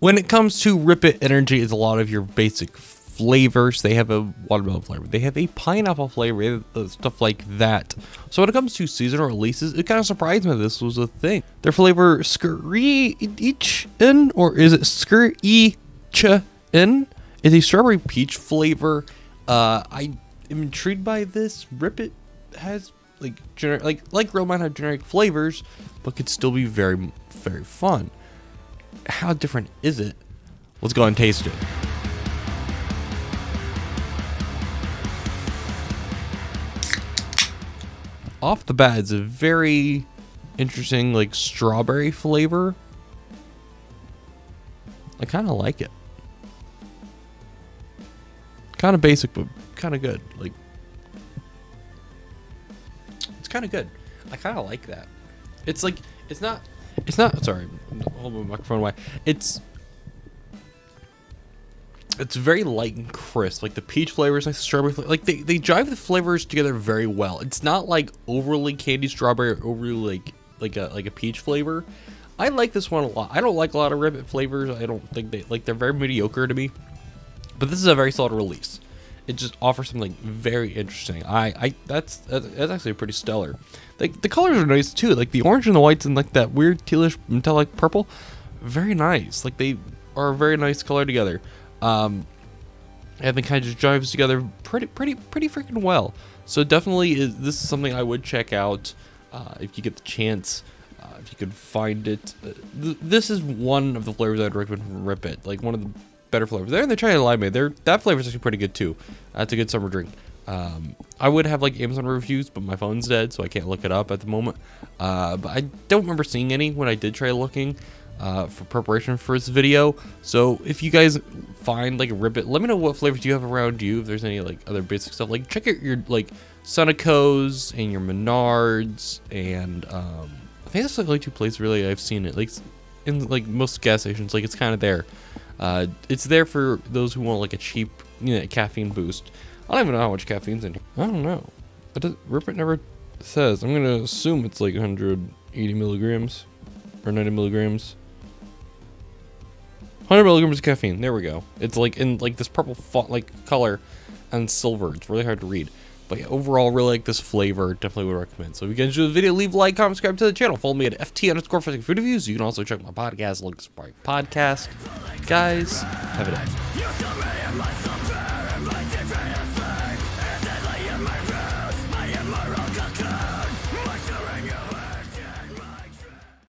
When it comes to Rip It Energy, it's a lot of your basic flavors. They have a watermelon flavor, they have a pineapple flavor, stuff like that. So when it comes to seasonal releases, it kind of surprised me this was a thing. Their flavor Skr'eech In, or is it Skr'eech In, is a strawberry peach flavor. I am intrigued by this. Rip It has like Real Mind have generic flavors, but could still be very, very fun. How different is it? Let's go and taste it. Off the bat, it's a very interesting, like, strawberry flavor. I kind of like it. Kind of basic, but kind of good. Like, it's kind of good. I kind of like that. It's like, it's not, sorry, hold my microphone away. It's very light and crisp. Like, the peach flavors, like the strawberry flavor, like they drive the flavors together very well. It's not like overly candy strawberry or overly like a peach flavor. I like this one a lot. I don't like a lot of Rip It flavors. I don't think they're very mediocre to me. But this is a very solid release. It just offers something very interesting. That's actually pretty stellar. Like, the colors are nice too. Like the orange and the whites and like that weird tealish metallic purple, very nice. Like, they are a very nice color together. And it kind of just jives together pretty freaking well. So definitely, this is something I would check out if you get the chance. If you could find it, this is one of the flavors I'd recommend from Rip It. Like, one of the better flavors. They're in the China Limeade. That flavor is actually pretty good too. That's a good summer drink. I would have like Amazon reviews, but my phone's dead, so I can't look it up at the moment. But I don't remember seeing any when I did try looking for preparation for this video. So if you guys find like a Rip It, let me know what flavors you have around you. If there's any like other basic stuff, like check out your like Sonico's and your Menards, and I think that's like only two places really I've seen it. Like in like most gas stations, like it's kind of there. It's there for those who want like a cheap, you know, caffeine boost. I don't even know how much caffeine's in here. I don't know. Rip It never says. I'm gonna assume it's like 180 milligrams or 90 milligrams. 100 milligrams of caffeine. There we go. It's like in like this purple font, like color and silver. It's really hard to read. But yeah, overall, really like this flavor. Definitely would recommend. So if you guys enjoyed the video, leave a like, comment, subscribe to the channel. Follow me at FT_fresh food reviews. You can also check my podcast, Log Sprite Podcast. Guys, have a day.